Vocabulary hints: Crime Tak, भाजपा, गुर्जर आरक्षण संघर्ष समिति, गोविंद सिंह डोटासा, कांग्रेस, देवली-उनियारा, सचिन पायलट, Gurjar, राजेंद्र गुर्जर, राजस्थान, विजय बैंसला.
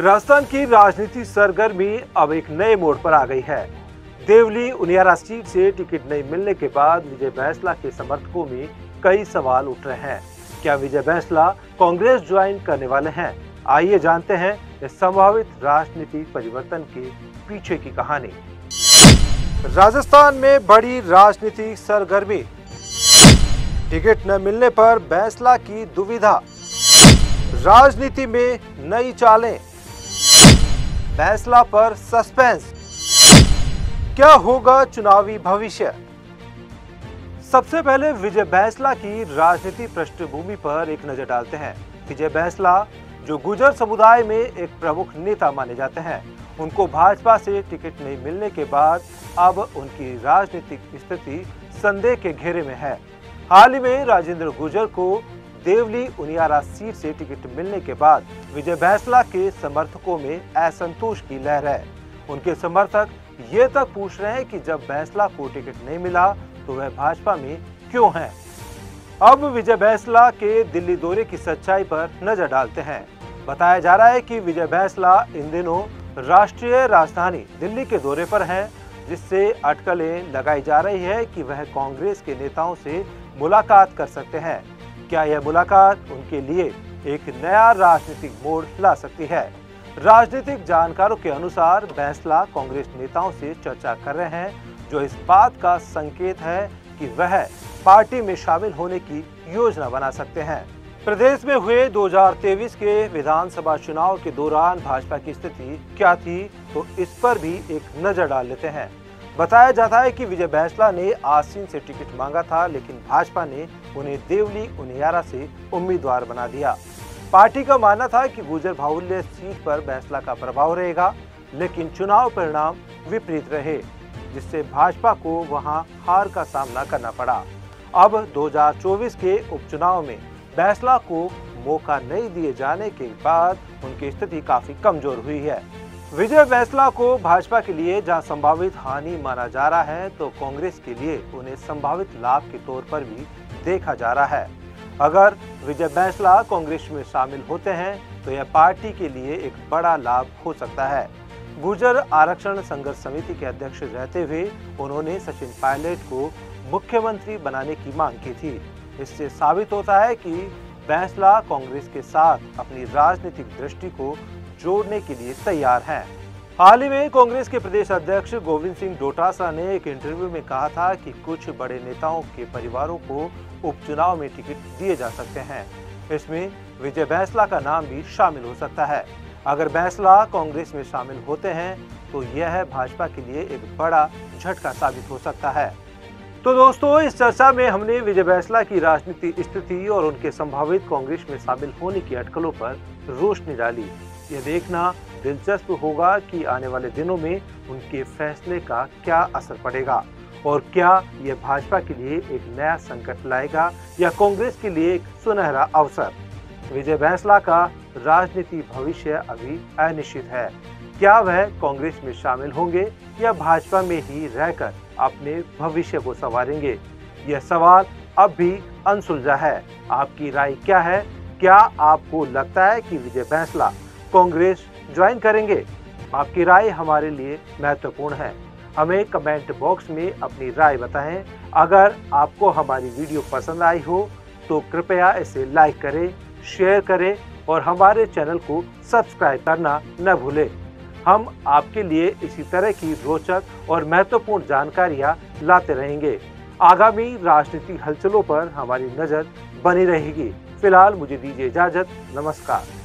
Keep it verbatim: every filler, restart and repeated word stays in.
राजस्थान की राजनीति सरगर्मी अब एक नए मोड़ पर आ गई है। देवली-उनियारा सीट से टिकट नहीं मिलने के बाद विजय बैंसला के समर्थकों में कई सवाल उठ रहे हैं। क्या विजय बैंसला कांग्रेस ज्वाइन करने वाले हैं? आइए जानते हैं इस संभावित राजनीतिक परिवर्तन के पीछे की कहानी। राजस्थान में बड़ी राजनीतिक सरगर्मी, टिकट न मिलने पर बैंसला की दुविधा, राजनीति में नई चालें, बैंसला पर सस्पेंस, क्या होगा चुनावी भविष्य। सबसे पहले विजय बैंसला की राजनीति पृष्ठभूमि पर एक नजर डालते हैं। विजय बैंसला जो गुर्जर समुदाय में एक प्रमुख नेता माने जाते हैं, उनको भाजपा से टिकट नहीं मिलने के बाद अब उनकी राजनीतिक स्थिति संदेह के घेरे में है। हाल ही में राजेंद्र गुर्जर को देवली-उनियारा सीट से टिकट मिलने के बाद विजय बैंसला के समर्थकों में असंतोष की लहर है। उनके समर्थक ये तक पूछ रहे हैं कि जब बैंसला को टिकट नहीं मिला तो वह भाजपा में क्यों हैं। अब विजय बैंसला के दिल्ली दौरे की सच्चाई पर नजर डालते हैं। बताया जा रहा है कि विजय बैंसला इन दिनों राष्ट्रीय राजधानी दिल्ली के दौरे पर हैं, जिससे अटकलें लगाई जा रही है कि वह कांग्रेस के नेताओं से मुलाकात कर सकते हैं। क्या यह मुलाकात उनके लिए एक नया राजनीतिक मोड़ ला सकती है? राजनीतिक जानकारों के अनुसार बैंसला कांग्रेस नेताओं से चर्चा कर रहे हैं, जो इस बात का संकेत है कि वह पार्टी में शामिल होने की योजना बना सकते हैं। प्रदेश में हुए दो हज़ार तेईस के विधानसभा चुनाव के दौरान भाजपा की स्थिति क्या थी, तो इस पर भी एक नजर डाल लेते हैं। बताया जाता है कि विजय बैंसला ने आसीन से टिकट मांगा था, लेकिन भाजपा ने उन्हें देवली-उनियारा से उम्मीदवार बना दिया। पार्टी का मानना था कि गुर्जर बाहुल्य सीट पर बैंसला का प्रभाव रहेगा, लेकिन चुनाव परिणाम विपरीत रहे, जिससे भाजपा को वहां हार का सामना करना पड़ा। अब दो हज़ार चौबीस के उपचुनाव में बैंसला को मौका नहीं दिए जाने के बाद उनकी स्थिति काफी कमजोर हुई है। विजय बैंसला को भाजपा के लिए जहां संभावित हानि माना जा रहा है, तो कांग्रेस के लिए उन्हें संभावित लाभ के तौर पर भी देखा जा रहा है। अगर विजय बैंसला कांग्रेस में शामिल होते हैं तो यह पार्टी के लिए एक बड़ा लाभ हो सकता है। गुर्जर आरक्षण संघर्ष समिति के अध्यक्ष रहते हुए उन्होंने सचिन पायलट को मुख्यमंत्री बनाने की मांग की थी। इससे साबित होता है कि बैंसला कांग्रेस के साथ अपनी राजनीतिक दृष्टि को जोड़ने के लिए तैयार हैं। हाल ही में कांग्रेस के प्रदेश अध्यक्ष गोविंद सिंह डोटासा ने एक इंटरव्यू में कहा था कि कुछ बड़े नेताओं के परिवारों को उपचुनाव में टिकट दिए जा सकते हैं। इसमें विजय बैंसला का नाम भी शामिल हो सकता है। अगर बैंसला कांग्रेस में शामिल होते हैं तो यह भाजपा के लिए एक बड़ा झटका साबित हो सकता है। तो दोस्तों, इस चर्चा में हमने विजय बैंसला की राजनीतिक स्थिति और उनके संभावित कांग्रेस में शामिल होने की अटकलों पर रोशनी डाली। यह देखना दिलचस्प होगा कि आने वाले दिनों में उनके फैसले का क्या असर पड़ेगा और क्या यह भाजपा के लिए एक नया संकट लाएगा या कांग्रेस के लिए एक सुनहरा अवसर। विजय बैंसला का राजनीतिक भविष्य अभी अनिश्चित है। क्या वह कांग्रेस में शामिल होंगे या भाजपा में ही रहकर अपने भविष्य को संवारेंगे? यह सवाल अब भी अनसुलझा है। आपकी राय क्या है? क्या आपको लगता है कि विजय बैंसला कांग्रेस ज्वाइन करेंगे? आपकी राय हमारे लिए महत्वपूर्ण है। हमें कमेंट बॉक्स में अपनी राय बताएं। अगर आपको हमारी वीडियो पसंद आई हो तो कृपया इसे लाइक करें, शेयर करें और हमारे चैनल को सब्सक्राइब करना न भूलें। हम आपके लिए इसी तरह की रोचक और महत्वपूर्ण जानकारियां लाते रहेंगे। आगामी राजनीतिक हलचलों पर हमारी नज़र बनी रहेगी। फिलहाल मुझे दीजिए इजाज़त। नमस्कार।